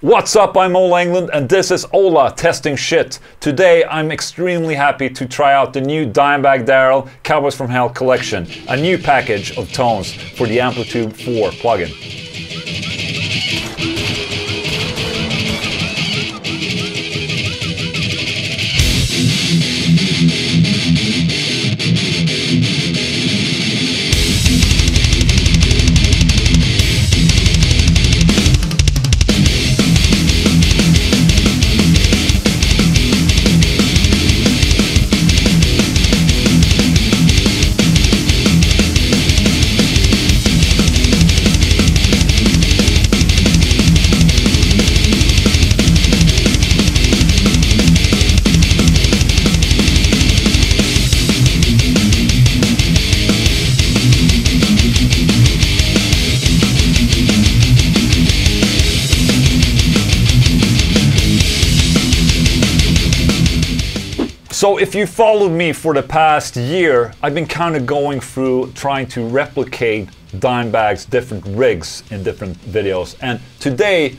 What's up, I'm Ola Englund and this is Ola Testing Shit. Today I'm extremely happy to try out the new Dimebag Darrell Cowboys from Hell collection, a new package of tones for the Amplitube 4 plugin. So if you followed me for the past year, I've been kind of going through trying to replicate Dimebag's different rigs in different videos, and today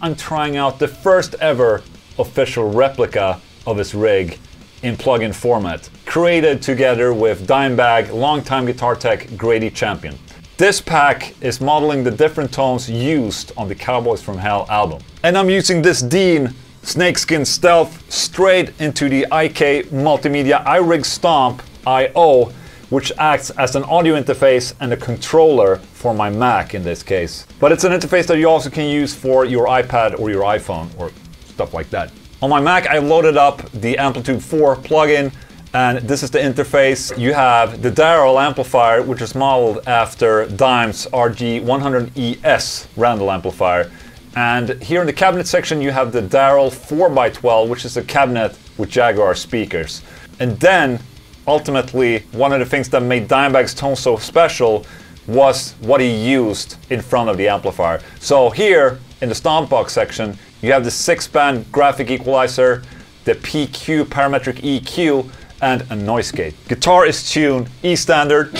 I'm trying out the first ever official replica of his rig in plugin format, created together with Dimebag longtime guitar tech Grady Champion. This pack is modeling the different tones used on the Cowboys from Hell album, and I'm using this Dean Snakeskin Stealth straight into the IK Multimedia iRig Stomp I.O, which acts as an audio interface and a controller for my Mac in this case. But it's an interface that you also can use for your iPad or your iPhone or stuff like that. On my Mac, I loaded up the Amplitube 4 plugin, and this is the interface. You have the Darrell amplifier, which is modeled after Dime's RG 100 ES Randall amplifier. And here in the cabinet section you have the Darrell 4x12, which is a cabinet with Jaguar speakers. And then, ultimately, one of the things that made Dimebag's tone so special was what he used in front of the amplifier. So here, in the Stompbox section, you have the 6-band graphic equalizer, the PQ parametric EQ, and a noise gate. Guitar is tuned E standard,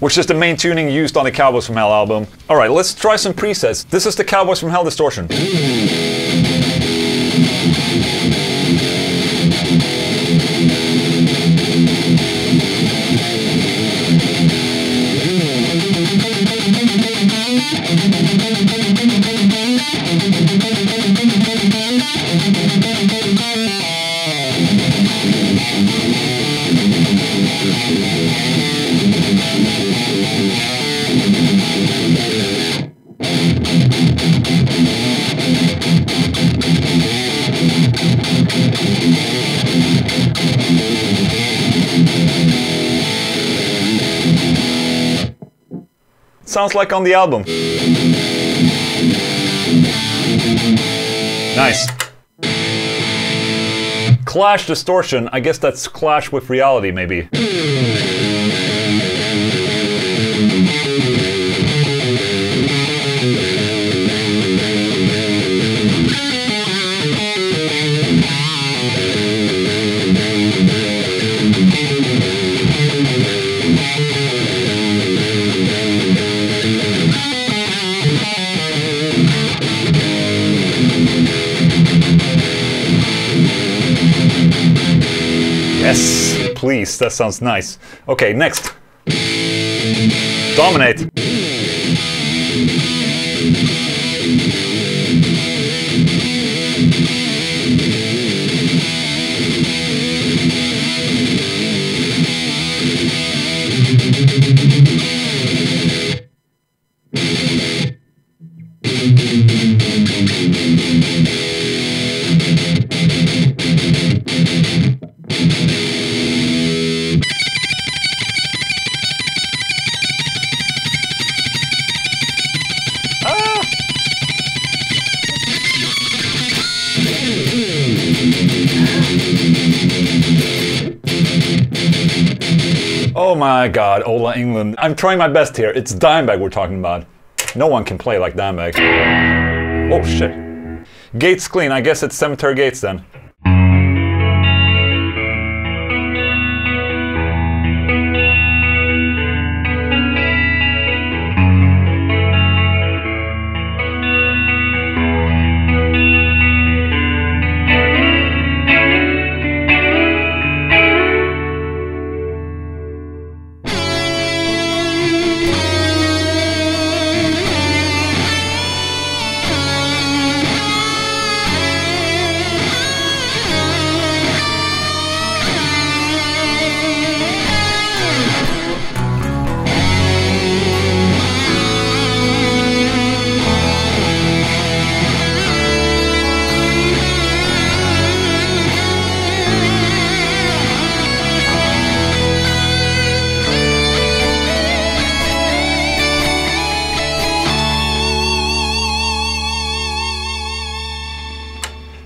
which is the main tuning used on the Cowboys from Hell album. All right, let's try some presets. This is the Cowboys from Hell distortion. Sounds like on the album. Nice. Clash distortion. I guess that's clash with reality, maybe. Yes, please, that sounds nice. Okay, next. Dominate. Oh my god, Ola Englund. I'm trying my best here. It's Dimebag we're talking about. No one can play like Dimebag. Oh shit. Gates clean, I guess it's Cemetery Gates then.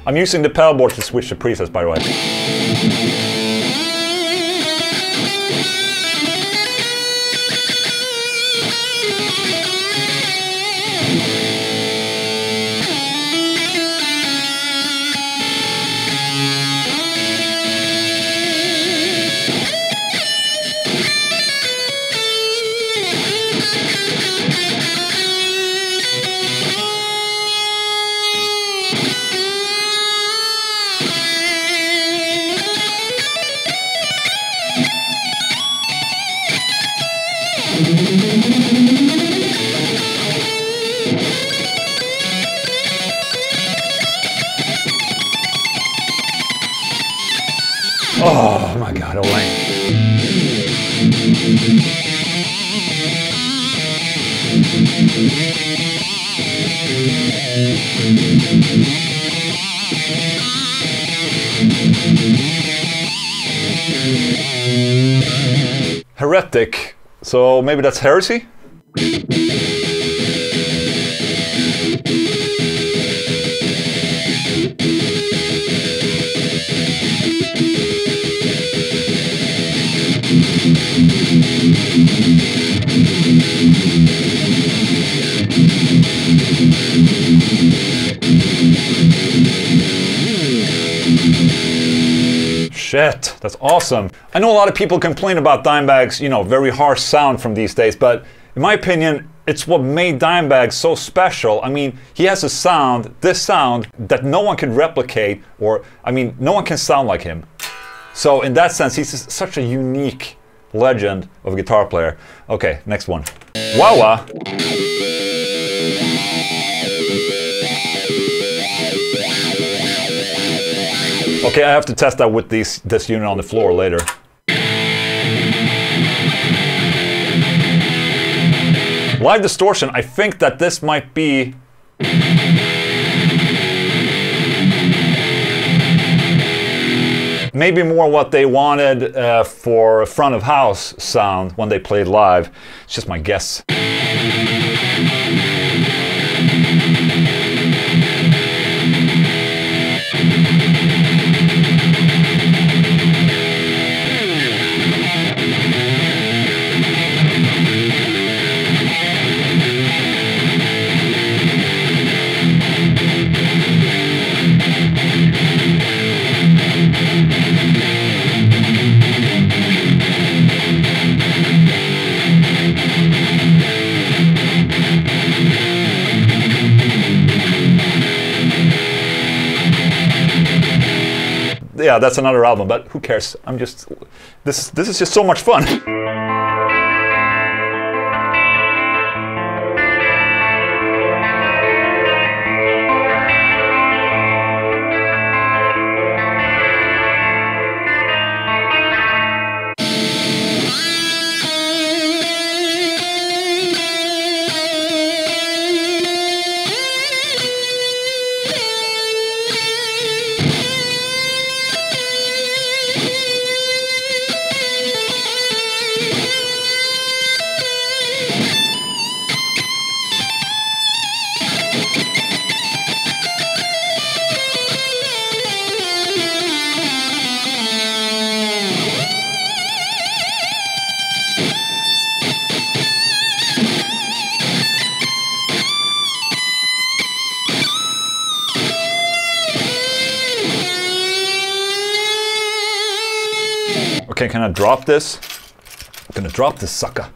I'm using the pedal board to switch the presets, by the way. Oh my god, Ola. Heretic. So maybe that's heresy? Shit, that's awesome. I know a lot of people complain about Dimebag's, you know, very harsh sound from these days, but in my opinion, it's what made Dimebag so special. I mean, he has a sound, this sound, that no one can replicate, or, I mean, no one can sound like him. So in that sense, he's just such a unique legend of a guitar player. Okay, next one. Wawa. Okay, I have to test that with this unit on the floor later. Live distortion, I think that this might be... maybe more what they wanted for front of house sound when they played live. It's just my guess. Yeah, that's another album, but who cares? I'm just... This is just so much fun! Okay, can I drop this? I'm gonna drop this sucker.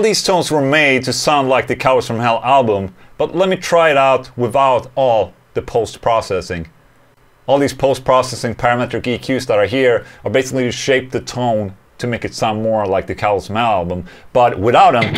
All these tones were made to sound like the Cowboys from Hell album, but let me try it out without all the post-processing. All these post-processing parametric EQs that are here are basically to shape the tone to make it sound more like the Cowboys from Hell album, but without them...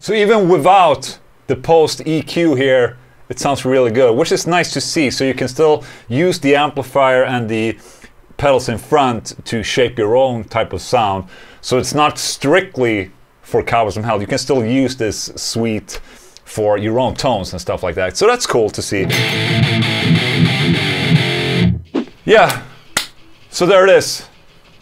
So even without the post EQ here, it sounds really good, which is nice to see. So you can still use the amplifier and the pedals in front to shape your own type of sound. So it's not strictly for Cowboys from Hell. You can still use this suite for your own tones and stuff like that. So that's cool to see. Yeah, so there it is.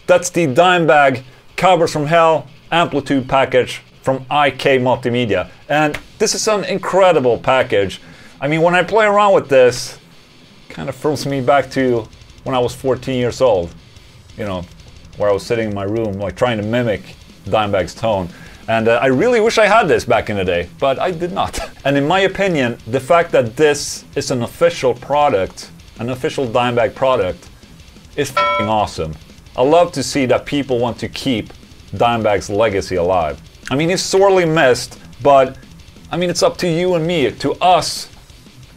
That's the Dimebag Cowboys from Hell Amplitube package from IK Multimedia, and this is an incredible package. I mean, when I play around with this, it kind of throws me back to when I was 14 years old, you know, where I was sitting in my room like trying to mimic Dimebag's tone, and I really wish I had this back in the day, but I did not. And in my opinion, the fact that this is an official product, an official Dimebag product, is f***ing awesome. I love to see that people want to keep Dimebag's legacy alive. I mean, it's sorely missed, but I mean, it's up to you and me, to us,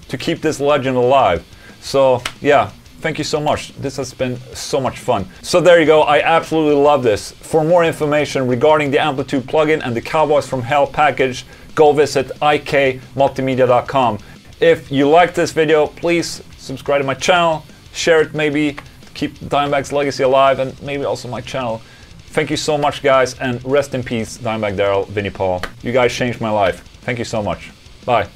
to keep this legend alive. So yeah, thank you so much. This has been so much fun. So there you go. I absolutely love this. For more information regarding the Amplitube plugin and the Cowboys from Hell package, go visit ikmultimedia.com. If you like this video, please subscribe to my channel, share it maybe, keep Dimebag's legacy alive, and maybe also my channel. Thank you so much, guys, and rest in peace, Dimebag Darrell, Vinnie Paul. You guys changed my life. Thank you so much. Bye.